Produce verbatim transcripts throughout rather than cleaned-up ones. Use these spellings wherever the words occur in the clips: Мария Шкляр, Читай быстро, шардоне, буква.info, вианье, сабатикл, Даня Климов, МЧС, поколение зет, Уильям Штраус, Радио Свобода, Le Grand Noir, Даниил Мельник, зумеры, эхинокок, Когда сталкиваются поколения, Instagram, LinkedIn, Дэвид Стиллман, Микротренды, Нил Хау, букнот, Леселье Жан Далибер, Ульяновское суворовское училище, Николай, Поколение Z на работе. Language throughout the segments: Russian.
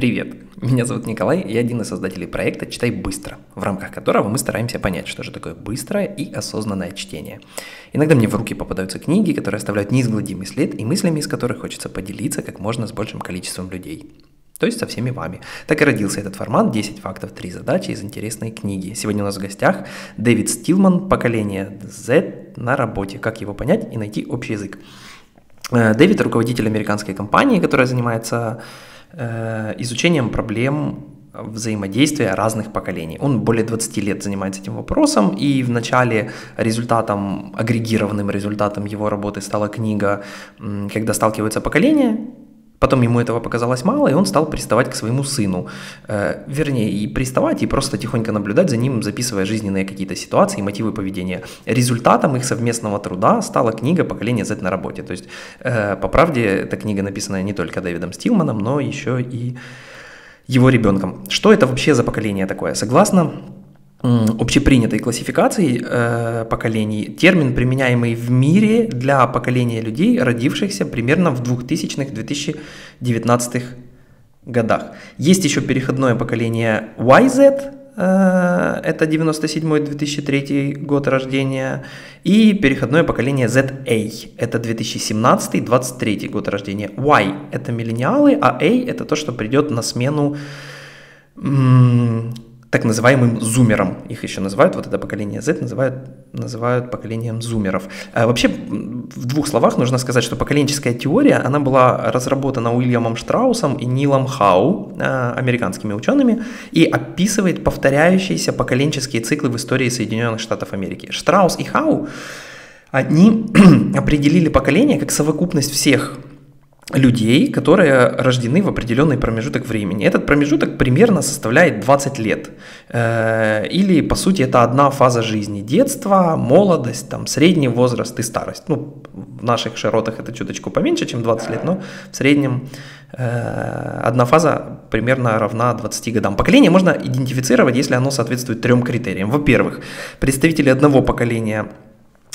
Привет, меня зовут Николай, я один из создателей проекта «Читай быстро», в рамках которого мы стараемся понять, что же такое быстрое и осознанное чтение. Иногда мне в руки попадаются книги, которые оставляют неизгладимый след и мыслями, из которых хочется поделиться как можно с большим количеством людей. То есть со всеми вами. Так и родился этот формат «десять фактов, три задачи» из интересной книги. Сегодня у нас в гостях Дэвид Стиллман «Поколение Z на работе. Как его понять и найти общий язык». Дэвид – руководитель американской компании, которая занимается изучением проблем взаимодействия разных поколений. Он более двадцати лет занимается этим вопросом, и в начале результатом, агрегированным результатом его работы стала книга «Когда сталкиваются поколения». Потом ему этого показалось мало, и он стал приставать к своему сыну. Э, вернее, и приставать, и просто тихонько наблюдать за ним, записывая жизненные какие-то ситуации и мотивы поведения. Результатом их совместного труда стала книга «Поколение Z на работе». То есть, э, по правде, эта книга написана не только Дэвидом Стиллманом, но еще и его ребенком. Что это вообще за поколение такое? Согласно общепринятой классификации э, поколений, термин, применяемый в мире для поколения людей, родившихся примерно в двухтысячных — две тысячи девятнадцатых годах. Есть еще переходное поколение уай зет, э, это девяносто седьмой — две тысячи третий год рождения, и переходное поколение зет эй, это две тысячи семнадцатый — две тысячи двадцать третий год рождения. Y – это миллениалы, а A – это то, что придет на смену м- так называемым зумером. Их еще называют, вот это поколение Z называют, называют поколением зумеров. А вообще, в двух словах нужно сказать, что поколенческая теория, она была разработана Уильямом Штраусом и Нилом Хау, американскими учеными, и описывает повторяющиеся поколенческие циклы в истории Соединенных Штатов Америки. Штраус и Хау, они определили поколение как совокупность всех людей, которые рождены в определенный промежуток времени. Этот промежуток примерно составляет двадцать лет. Или, по сути, это одна фаза жизни. Детство, молодость, там, средний возраст и старость. Ну, в наших широтах это чуточку поменьше, чем двадцать лет, но в среднем одна фаза примерно равна двадцати годам. Поколение можно идентифицировать, если оно соответствует трем критериям. Во-первых, представители одного поколения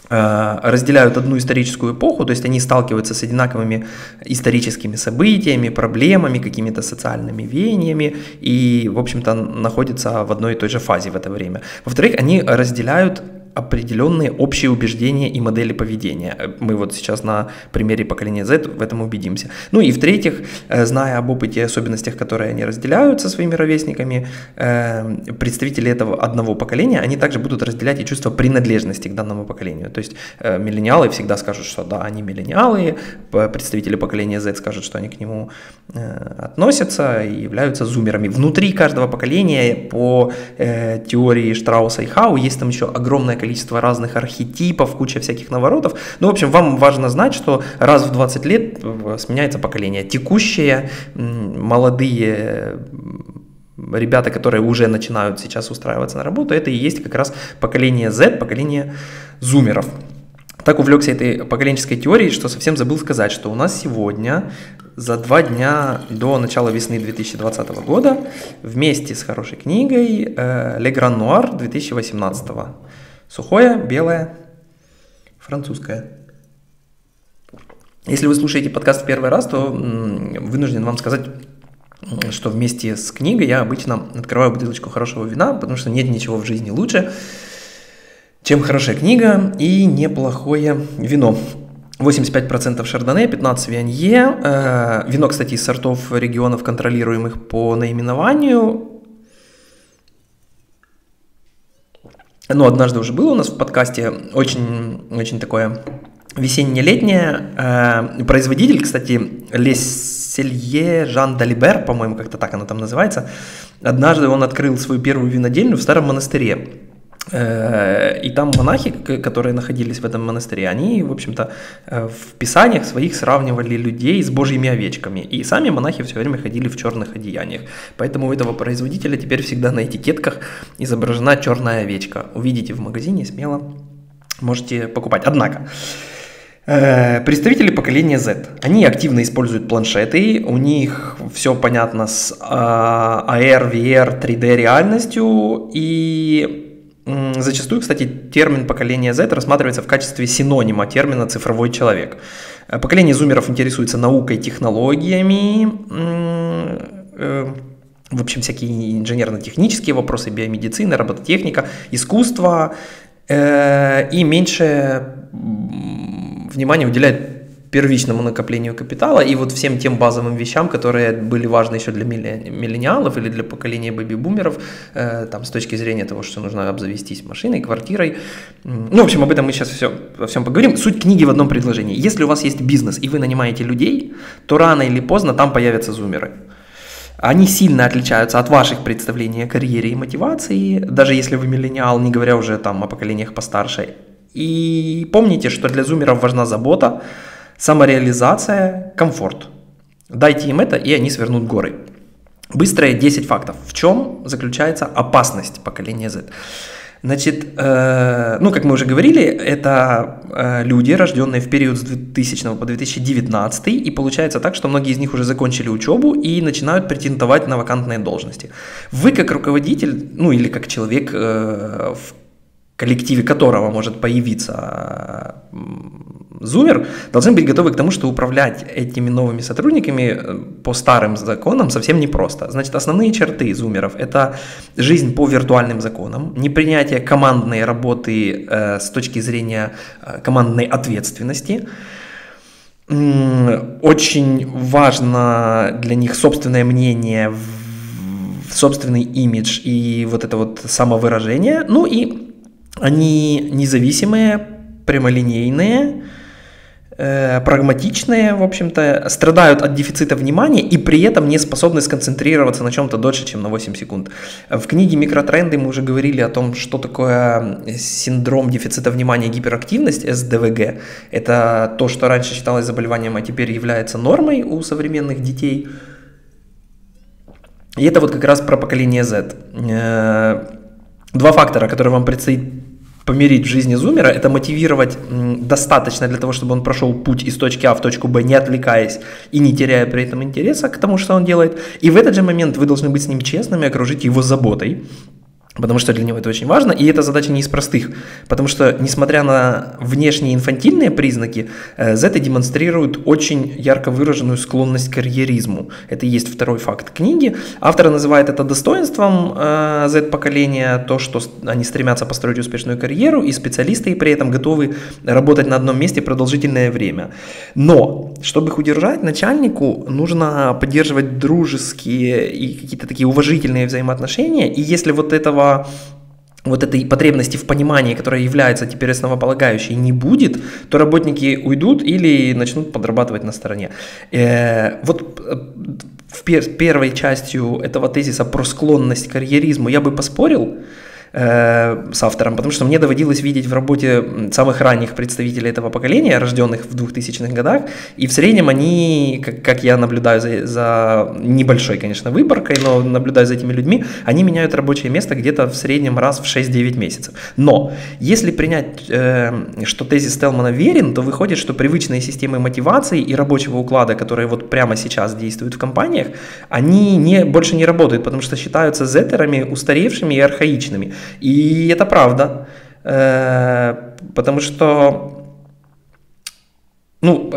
разделяют одну историческую эпоху, то есть они сталкиваются с одинаковыми историческими событиями, проблемами, какими-то социальными веяниями и, в общем-то, находятся в одной и той же фазе в это время. Во-вторых, они разделяют определенные общие убеждения и модели поведения. Мы вот сейчас на примере поколения Z в этом убедимся. Ну и в-третьих, зная об опыте и особенностях, которые они разделяют со своими ровесниками, представители этого одного поколения, они также будут разделять и чувство принадлежности к данному поколению. То есть миллениалы всегда скажут, что да, они миллениалы, представители поколения Z скажут, что они к нему относятся и являются зумерами. Внутри каждого поколения по теории Штрауса и Хау есть там еще огромное количество количество разных архетипов, куча всяких наворотов. Ну, в общем, вам важно знать, что раз в двадцать лет сменяется поколение. Текущие молодые ребята, которые уже начинают сейчас устраиваться на работу, это и есть как раз поколение Z, поколение зумеров. Так увлекся этой поколенческой теорией, что совсем забыл сказать, что у нас сегодня, за два дня до начала весны две тысячи двадцатого года, вместе с хорошей книгой Le Grand Noir две тысячи восемнадцатого года. Сухое, белое, французское. Если вы слушаете подкаст в первый раз, то вынужден вам сказать, что вместе с книгой я обычно открываю бутылочку хорошего вина, потому что нет ничего в жизни лучше, чем хорошая книга и неплохое вино. восемьдесят пять процентов шардоне, пятнадцать процентов вианье. Вино, кстати, из сортов регионов, контролируемых по наименованию. Ну, однажды уже было у нас в подкасте очень, очень такое весенне-летнее. Производитель, кстати, Леселье Жан Далибер, по-моему, как-то так оно там называется. Однажды он открыл свою первую винодельню в старом монастыре. И там монахи, которые находились в этом монастыре, они, в общем-то, в писаниях своих сравнивали людей с божьими овечками. И сами монахи все время ходили в черных одеяниях. Поэтому у этого производителя теперь всегда на этикетках изображена черная овечка. Увидите в магазине, смело можете покупать. Однако, представители поколения Z, они активно используют планшеты, у них все понятно с эй ар, ви ар, три дэ реальностью и... Зачастую, кстати, термин поколение Z рассматривается в качестве синонима термина «цифровой человек». Поколение зумеров интересуется наукой, технологиями, в общем, всякие инженерно-технические вопросы, биомедицина, робототехника, искусство, и меньше внимания уделяет первичному накоплению капитала и вот всем тем базовым вещам, которые были важны еще для миллениалов или для поколения бэби-бумеров, э, там, с точки зрения того, что нужно обзавестись машиной, квартирой. Ну, в общем, об этом мы сейчас все, во всем поговорим. Суть книги в одном предложении. Если у вас есть бизнес и вы нанимаете людей, то рано или поздно там появятся зумеры. Они сильно отличаются от ваших представлений о карьере и мотивации, даже если вы миллениал, не говоря уже там о поколениях постарше. И помните, что для зумеров важна забота, самореализация, комфорт. Дайте им это, и они свернут горы. Быстрые десять фактов. В чем заключается опасность поколения Z? Значит, э, ну, как мы уже говорили, это э, люди, рожденные в период с двухтысячного по две тысячи девятнадцатый, и получается так, что многие из них уже закончили учебу и начинают претендовать на вакантные должности. Вы как руководитель, ну, или как человек, э, в коллективе которого может появиться э, зумер, должны быть готовы к тому, что управлять этими новыми сотрудниками по старым законам совсем непросто. Значит, основные черты зумеров – это жизнь по виртуальным законам, непринятие командной работы э, с точки зрения э, командной ответственности. Очень важно для них собственное мнение, собственный имидж и вот это вот самовыражение. Ну и они независимые, прямолинейные, прагматичные, в общем-то, страдают от дефицита внимания и при этом не способны сконцентрироваться на чем-то дольше, чем на восемь секунд. В книге «Микротренды» мы уже говорили о том, что такое синдром дефицита внимания и гиперактивность, эс дэ вэ гэ. Это то, что раньше считалось заболеванием, а теперь является нормой у современных детей. И это вот как раз про поколение Z. Два фактора, которые вам предстоит помирить в жизни зумера, это мотивировать достаточно для того, чтобы он прошел путь из точки А в точку Б, не отвлекаясь и не теряя при этом интереса к тому, что он делает. И в этот же момент вы должны быть с ним честными, окружить его заботой, потому что для него это очень важно, и эта задача не из простых, потому что, несмотря на внешние инфантильные признаки, Z демонстрирует очень ярко выраженную склонность к карьеризму. Это и есть второй факт книги. Автор называет это достоинством Z-поколения, то, что они стремятся построить успешную карьеру, и специалисты и при этом готовы работать на одном месте продолжительное время. Но, чтобы их удержать, начальнику нужно поддерживать дружеские и какие-то такие уважительные взаимоотношения, и если вот этого вот этой потребности в понимании, которая является теперь основополагающей, не будет, то работники уйдут или начнут подрабатывать на стороне. Э-э- вот в пер- первой частью этого тезиса про склонность к карьеризму я бы поспорил с автором, потому что мне доводилось видеть в работе самых ранних представителей этого поколения, рожденных в двухтысячных годах, и в среднем они, как, как я наблюдаю за, за небольшой, конечно, выборкой, но наблюдаю за этими людьми, они меняют рабочее место где-то в среднем раз в шесть-девять месяцев. Но если принять, э, что тезис Стиллмана верен, то выходит, что привычные системы мотивации и рабочего уклада, которые вот прямо сейчас действуют в компаниях, они не, больше не работают, потому что считаются зеттерами, устаревшими и архаичными. И это правда, потому что, ну,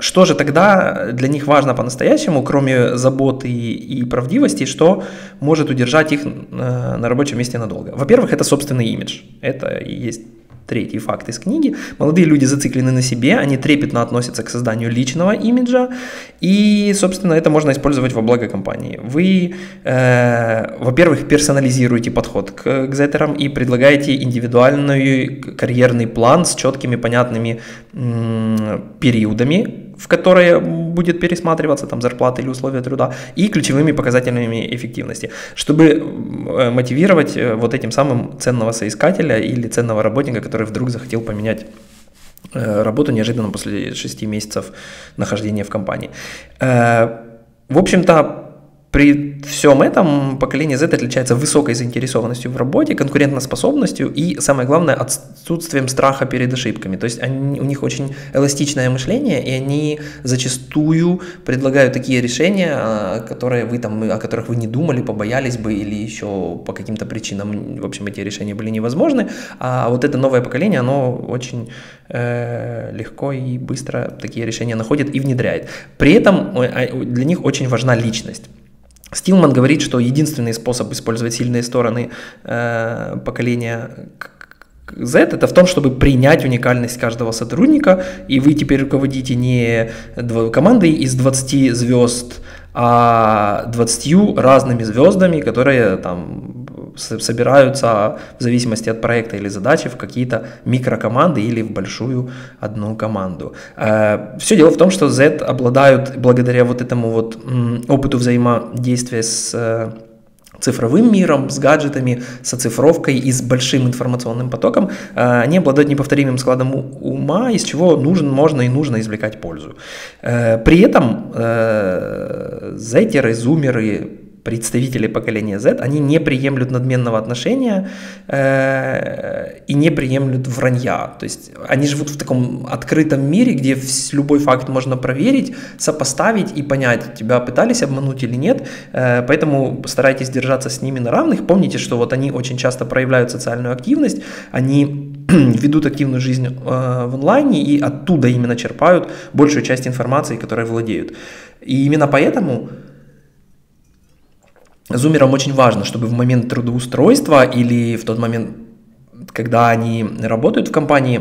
что же тогда для них важно по-настоящему, кроме заботы и правдивости, что может удержать их на рабочем месте надолго? Во-первых, это собственный имидж, это и есть третий факт из книги. Молодые люди зациклены на себе, они трепетно относятся к созданию личного имиджа, и, собственно, это можно использовать во благо компании. Вы, э, во-первых, персонализируете подход к, к зеттерам и предлагаете индивидуальный карьерный план с четкими, понятными м- периодами, в которые будет пересматриваться там зарплата или условия труда, и ключевыми показателями эффективности, чтобы мотивировать вот этим самым ценного соискателя или ценного работника, который вдруг захотел поменять работу неожиданно после шести месяцев нахождения в компании. В общем-то, при всем этом поколение Z отличается высокой заинтересованностью в работе, конкурентоспособностью и, самое главное, отсутствием страха перед ошибками. То есть они, у них очень эластичное мышление, и они зачастую предлагают такие решения, которые вы там, о которых вы не думали, побоялись бы или еще по каким-то причинам, в общем, эти решения были невозможны. А вот это новое поколение, оно очень э, легко и быстро такие решения находит и внедряет. При этом для них очень важна личность. Стиллман говорит, что единственный способ использовать сильные стороны э, поколения Z это в том, чтобы принять уникальность каждого сотрудника, и вы теперь руководите не командой из двадцати звезд, а двадцатью разными звездами, которые там собираются в зависимости от проекта или задачи в какие-то микрокоманды или в большую одну команду. Все дело в том, что Z обладают благодаря вот этому вот опыту взаимодействия с цифровым миром, с гаджетами, с оцифровкой и с большим информационным потоком, они обладают неповторимым складом ума, из чего нужен, можно и нужно извлекать пользу. При этом зетеры, зумеры, представители поколения Z, они не приемлют надменного отношения э- и не приемлют вранья. То есть они живут в таком открытом мире, где любой факт можно проверить, сопоставить и понять, тебя пытались обмануть или нет, э- поэтому старайтесь держаться с ними на равных. Помните, что вот они очень часто проявляют социальную активность, они ведут активную жизнь э- в онлайне и оттуда именно черпают большую часть информации, которой владеют. И именно поэтому зумерам очень важно, чтобы в момент трудоустройства или в тот момент, когда они работают в компании,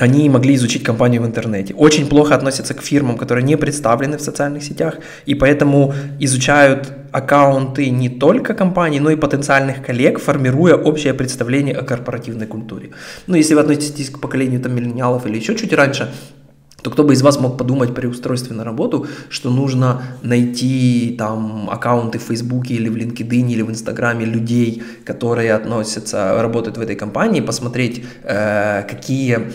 они могли изучить компанию в интернете. Очень плохо относятся к фирмам, которые не представлены в социальных сетях, и поэтому изучают аккаунты не только компаний, но и потенциальных коллег, формируя общее представление о корпоративной культуре. Ну, если вы относитесь к поколению там, миллениалов или еще чуть раньше, то кто бы из вас мог подумать при устройстве на работу, что нужно найти там аккаунты в Фейсбуке или в LinkedIn или в Инстаграме людей, которые относятся, работают в этой компании, посмотреть, э, какие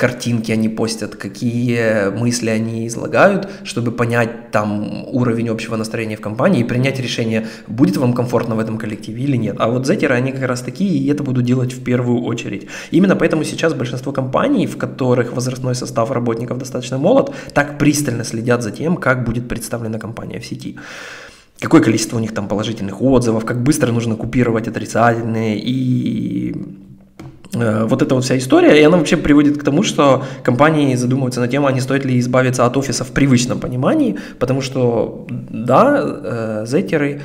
картинки они постят, какие мысли они излагают, чтобы понять там уровень общего настроения в компании и принять решение, будет вам комфортно в этом коллективе или нет. А вот зетеры, они как раз такие, и это будут делать в первую очередь. Именно поэтому сейчас большинство компаний, в которых возрастной состав работников достаточно молод, так пристально следят за тем, как будет представлена компания в сети. Какое количество у них там положительных отзывов, как быстро нужно купировать отрицательные и... Вот эта вот вся история, и она вообще приводит к тому, что компании задумываются на тему, а не стоит ли избавиться от офиса в привычном понимании, потому что, да, зетеры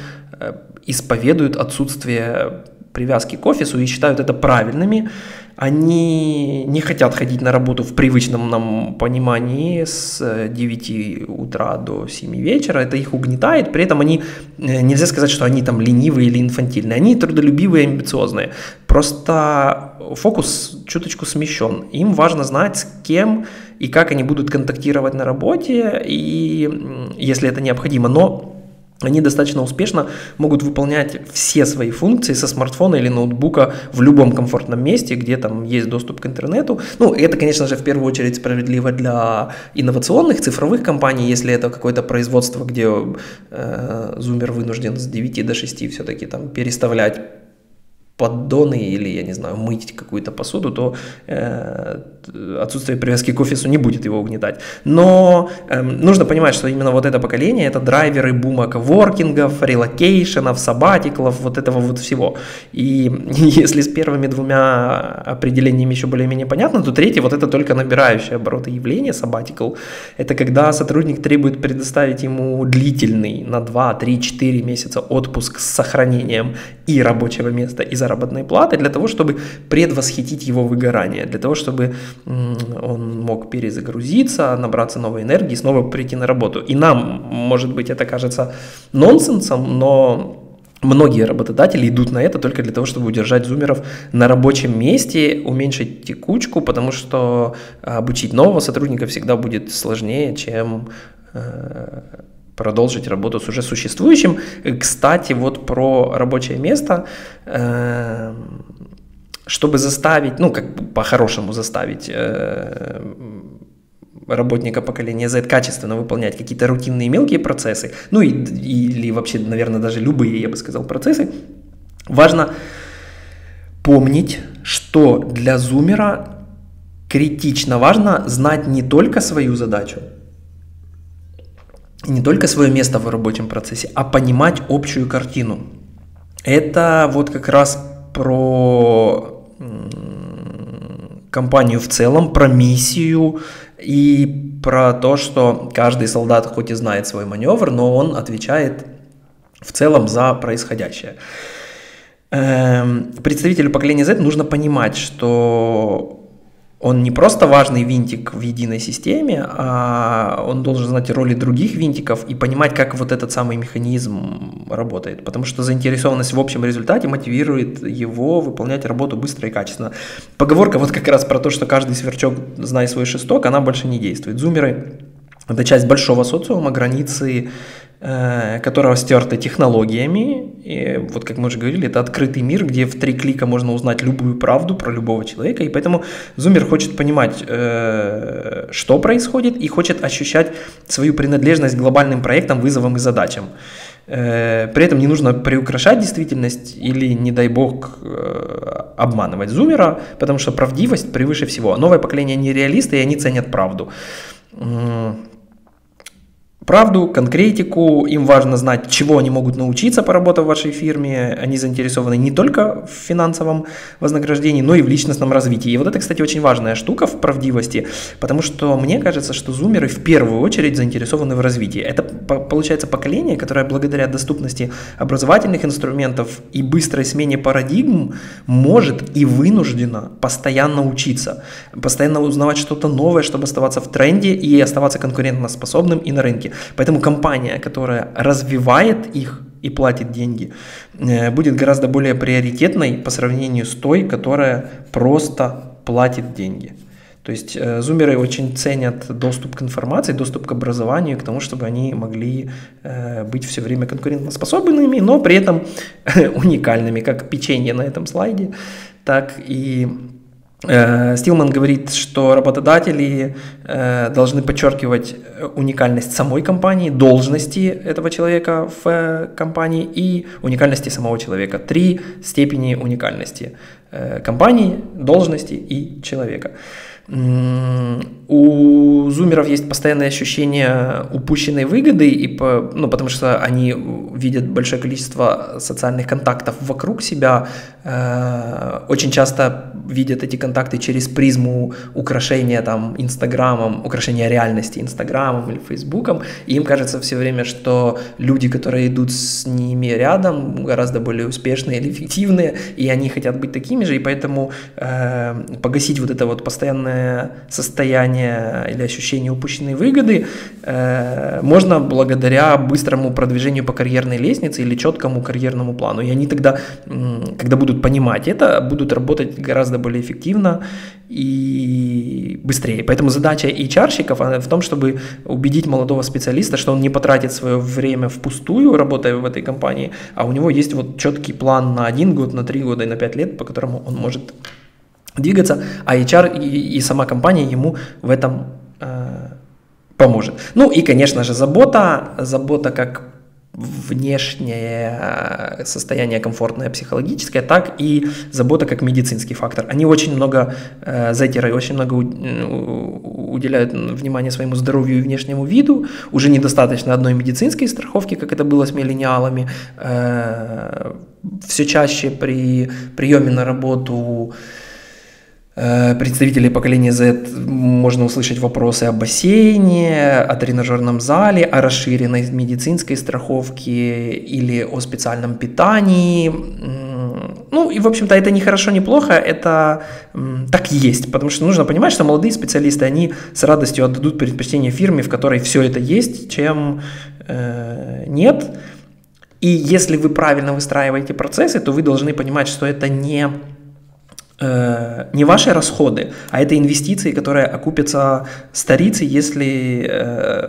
исповедуют отсутствие привязки к офису и считают это правильными. Они не хотят ходить на работу в привычном нам понимании с девяти утра до семи вечера, это их угнетает, при этом они, нельзя сказать, что они там ленивые или инфантильные, они трудолюбивые и амбициозные, просто фокус чуточку смещен, им важно знать, с кем и как они будут контактировать на работе, и если это необходимо, но... Они достаточно успешно могут выполнять все свои функции со смартфона или ноутбука в любом комфортном месте, где там есть доступ к интернету. Ну, это, конечно же, в первую очередь справедливо для инновационных цифровых компаний, если это какое-то производство, где э, зумер вынужден с девяти до шести все-таки там переставлять поддоны или, я не знаю, мыть какую-то посуду, то э, отсутствие привязки к офису не будет его угнетать. Но э, нужно понимать, что именно вот это поколение, это драйверы бума коворкингов, релокейшенов, сабатиклов, вот этого вот всего. И если с первыми двумя определениями еще более-менее понятно, то третье, вот это только набирающее обороты явление, сабатикл, это когда сотрудник требует предоставить ему длительный на два, три, четыре месяца отпуск с сохранением и рабочего места, и заработной платы для того, чтобы предвосхитить его выгорание, для того, чтобы он мог перезагрузиться, набраться новой энергии, снова прийти на работу. И нам, может быть, это кажется нонсенсом, но многие работодатели идут на это только для того, чтобы удержать зумеров на рабочем месте, уменьшить текучку, потому что обучить нового сотрудника всегда будет сложнее, чем... продолжить работу с уже существующим. Кстати, вот про рабочее место, чтобы заставить, ну, как бы по-хорошему заставить работника поколения Z качественно выполнять какие-то рутинные мелкие процессы, ну, и, или вообще, наверное, даже любые, я бы сказал, процессы, важно помнить, что для зумера критично важно знать не только свою задачу, не только свое место в рабочем процессе, а понимать общую картину. Это вот как раз про компанию в целом, про миссию и про то, что каждый солдат хоть и знает свой маневр, но он отвечает в целом за происходящее. Представителю поколения Z нужно понимать, что он не просто важный винтик в единой системе, а он должен знать роли других винтиков и понимать, как вот этот самый механизм работает. Потому что заинтересованность в общем результате мотивирует его выполнять работу быстро и качественно. Поговорка вот как раз про то, что каждый сверчок знает свой шесток, она больше не действует. Зумеры – это часть большого социума, границы которого стерты технологиями, и вот как мы уже говорили, это открытый мир, где в три клика можно узнать любую правду про любого человека, и поэтому зумер хочет понимать, что происходит, и хочет ощущать свою принадлежность к глобальным проектам, вызовам и задачам. При этом не нужно приукрашать действительность или, не дай бог, обманывать зумера, потому что правдивость превыше всего. Новое поколение не реалисты, и они ценят правду. Правду, конкретику, им важно знать, чего они могут научиться, поработав в вашей фирме. Они заинтересованы не только в финансовом вознаграждении, но и в личностном развитии. И вот это, кстати, очень важная штука в правдивости, потому что мне кажется, что зумеры в первую очередь заинтересованы в развитии. Это, получается, поколение, которое благодаря доступности образовательных инструментов и быстрой смене парадигм может и вынуждено постоянно учиться, постоянно узнавать что-то новое, чтобы оставаться в тренде и оставаться конкурентоспособным и на рынке. Поэтому компания, которая развивает их и платит деньги, будет гораздо более приоритетной по сравнению с той, которая просто платит деньги. То есть зумеры очень ценят доступ к информации, доступ к образованию, к тому, чтобы они могли быть все время конкурентоспособными, но при этом уникальными, как печенье на этом слайде, так и... Стиллман говорит, что работодатели должны подчеркивать уникальность самой компании, должности этого человека в компании и уникальности самого человека. Три степени уникальности компании, должности и человека. У зумеров есть постоянное ощущение упущенной выгоды, и по, ну, потому что они видят большое количество социальных контактов вокруг себя, э, очень часто видят эти контакты через призму украшения там Инстаграмом, украшения реальности Инстаграмом или Фейсбуком, и им кажется все время, что люди, которые идут с ними рядом, гораздо более успешные или эффективные, и они хотят быть такими же, и поэтому э, погасить вот это вот постоянное состояние или ощущение упущенной выгоды э, можно благодаря быстрому продвижению по карьерной лестнице или четкому карьерному плану. И они тогда, когда будут понимать это, будут работать гораздо более эффективно и быстрее. Поэтому задача эйч ар-щиков в том, чтобы убедить молодого специалиста, что он не потратит свое время впустую, работая в этой компании, а у него есть вот четкий план на один год, на три года и на пять лет, по которому он может двигаться, а эйч ар и, и сама компания ему в этом э, поможет. Ну и, конечно же, забота, забота как внешнее состояние комфортное психологическое, так и забота как медицинский фактор. Они очень много, э, зетеры, очень много у, у, уделяют внимание своему здоровью и внешнему виду, уже недостаточно одной медицинской страховки, как это было с миллениалами, э, все чаще при приеме на работу представителей поколения Z можно услышать вопросы о бассейне, о тренажерном зале, о расширенной медицинской страховке или о специальном питании. Ну и, в общем-то, это не хорошо, не плохо, это так есть, потому что нужно понимать, что молодые специалисты, они с радостью отдадут предпочтение фирме, в которой все это есть, чем э, нет. И если вы правильно выстраиваете процессы, то вы должны понимать, что это не... не ваши расходы, а это инвестиции, которые окупятся старицей, если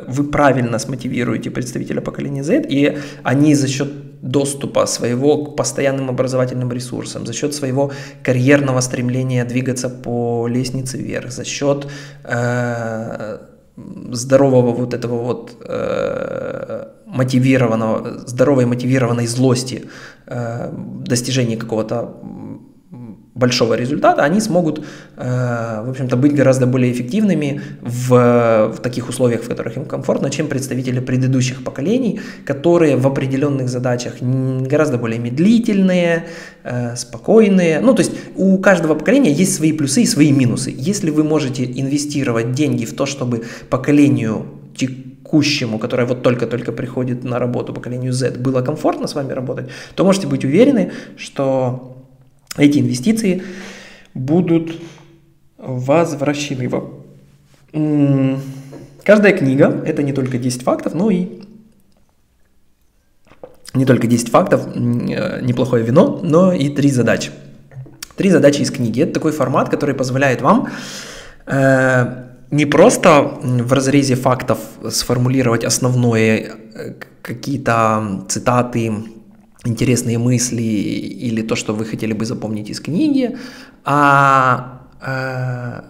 вы правильно смотивируете представителя поколения Z, и они за счет доступа своего к постоянным образовательным ресурсам, за счет своего карьерного стремления двигаться по лестнице вверх, за счет э, здорового вот этого вот э, мотивированного, здоровой мотивированной злости, э, достижения какого-то большого результата, они смогут, в общем-то, быть гораздо более эффективными в, в таких условиях, в которых им комфортно, чем представители предыдущих поколений, которые в определенных задачах гораздо более медлительные, спокойные. Ну, то есть у каждого поколения есть свои плюсы и свои минусы. Если вы можете инвестировать деньги в то, чтобы поколению текущего, текущему, которое вот только-только приходит на работу, поколению Z, было комфортно с вами работать, то можете быть уверены, что эти инвестиции будут возвращены вам. Каждая книга – это не только десять фактов, но и не только десять фактов, неплохое вино, но и три задачи. Три задачи из книги. Это такой формат, который позволяет вам э, не просто в разрезе фактов сформулировать основные э, какие-то цитаты, интересные мысли или то, что вы хотели бы запомнить из книги, а э,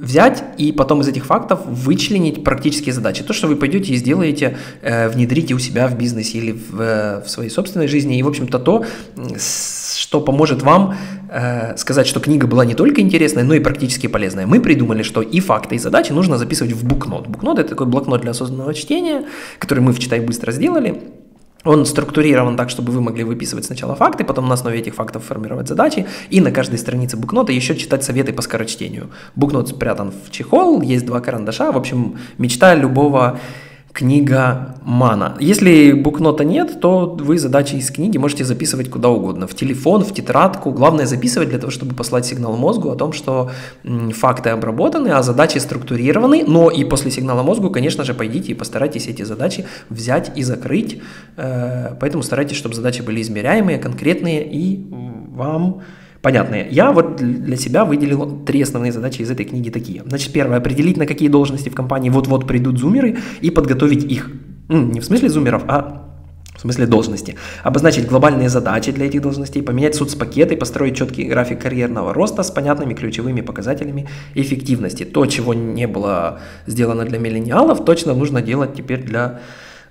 взять и потом из этих фактов вычленить практические задачи. То, что вы пойдете и сделаете, внедрите у себя в бизнесе или в, в своей собственной жизни. И, в общем-то, то, что поможет вам сказать, что книга была не только интересная, но и практически полезная. Мы придумали, что и факты, и задачи нужно записывать в букнот. Букнот – это такой блокнот для осознанного чтения, который мы в «Читай быстро» сделали. Он структурирован так, чтобы вы могли выписывать сначала факты, потом на основе этих фактов формировать задачи, и на каждой странице букнота еще читать советы по скорочтению. Букнот спрятан в чехол, есть два карандаша, в общем, мечта любого книгомана. Если букнота нет, то вы задачи из книги можете записывать куда угодно, в телефон, в тетрадку. Главное записывать для того, чтобы послать сигнал мозгу о том, что факты обработаны, а задачи структурированы, но и после сигнала мозгу, конечно же, пойдите и постарайтесь эти задачи взять и закрыть, поэтому старайтесь, чтобы задачи были измеряемые, конкретные и вам понятные. Я вот для себя выделил три основные задачи из этой книги такие. Значит, первое, определить, на какие должности в компании вот-вот придут зумеры и подготовить их. Не в смысле зумеров, а в смысле должности. Обозначить глобальные задачи для этих должностей, поменять соцпакеты, построить четкий график карьерного роста с понятными ключевыми показателями эффективности. То, чего не было сделано для миллениалов, точно нужно делать теперь для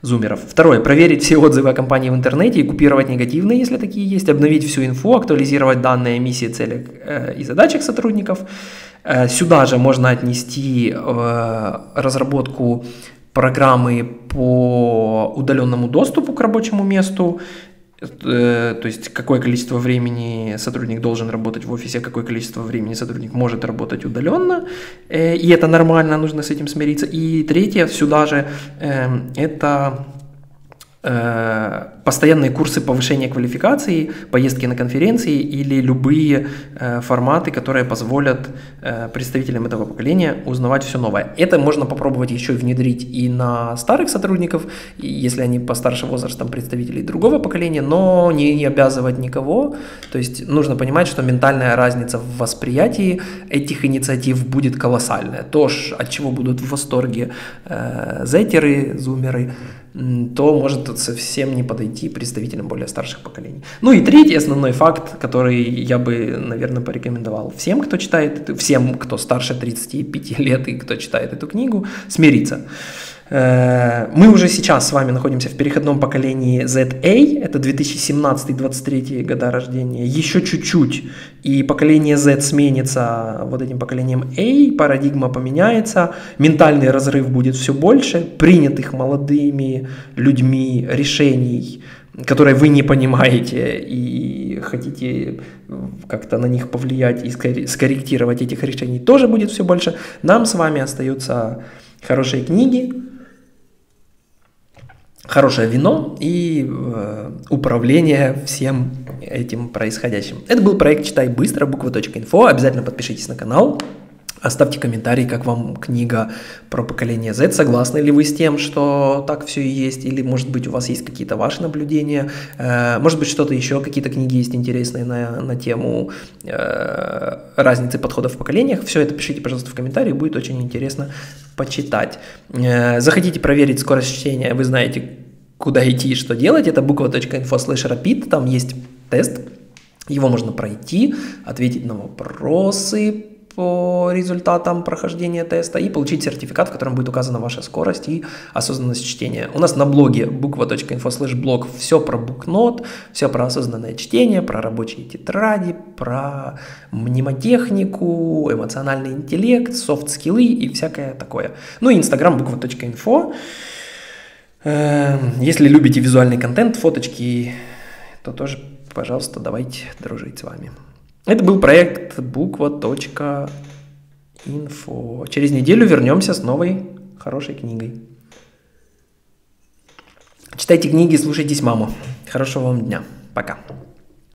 зумеров. Второе. Проверить все отзывы о компании в интернете и купировать негативные, если такие есть, обновить всю инфу, актуализировать данные, миссии, цели э, и задачи сотрудников. Э, сюда же можно отнести э, разработку программы по удаленному доступу к рабочему месту, э, то есть какое количество времени сотрудник должен работать в офисе, какое количество времени сотрудник может работать удаленно, э, и это нормально, нужно с этим смириться. И третье, сюда же э, это э, постоянные курсы повышения квалификации, поездки на конференции или любые э, форматы, которые позволят э, представителям этого поколения узнавать все новое. Это можно попробовать еще внедрить и на старых сотрудников, если они постарше возрастом, представителей другого поколения, но не, не обязывать никого. То есть нужно понимать, что ментальная разница в восприятии этих инициатив будет колоссальная. То, от чего будут в восторге э, зетеры, зумеры, то может совсем не подойти представителям более старших поколений. Ну и третий основной факт, который я бы, наверное, порекомендовал всем, кто читает, всем, кто старше тридцати пяти лет и кто читает эту книгу, смириться. Мы уже сейчас с вами находимся в переходном поколении зет эй, это две тысячи семнадцатый — две тысячи двадцать третий года рождения, еще чуть-чуть, и поколение Z сменится вот этим поколением A, парадигма поменяется, ментальный разрыв будет все больше, принятых молодыми людьми решений, которые вы не понимаете и хотите как-то на них повлиять и скорректировать, этих решений тоже будет все больше. Нам с вами остаются хорошие книги, хорошее вино и э, управление всем этим происходящим. Это был проект «Читай быстро», буква точка инфо. Обязательно подпишитесь на канал, оставьте комментарий, как вам книга про поколение Z, согласны ли вы с тем, что так все и есть, или, может быть, у вас есть какие-то ваши наблюдения, э, может быть, что-то еще, какие-то книги есть интересные на, на тему э, разницы подходов в поколениях. Все это пишите, пожалуйста, в комментарии, будет очень интересно почитать. Э, захотите проверить скорость чтения, вы знаете, куда идти и что делать, это буква точка инфо слэш рапид, там есть тест, его можно пройти, ответить на вопросы по результатам прохождения теста и получить сертификат, в котором будет указана ваша скорость и осознанность чтения. У нас на блоге буква точка инфо слэш блог все про букнот, все про осознанное чтение, про рабочие тетради, про мнемотехнику, эмоциональный интеллект, софт-скиллы и всякое такое. Ну и инстаграм буква точка инфо. Если любите визуальный контент, фоточки, то тоже, пожалуйста, давайте дружить с вами. Это был проект буква точка инфо. Через неделю вернемся с новой хорошей книгой. Читайте книги, слушайтесь маму. Хорошего вам дня. Пока.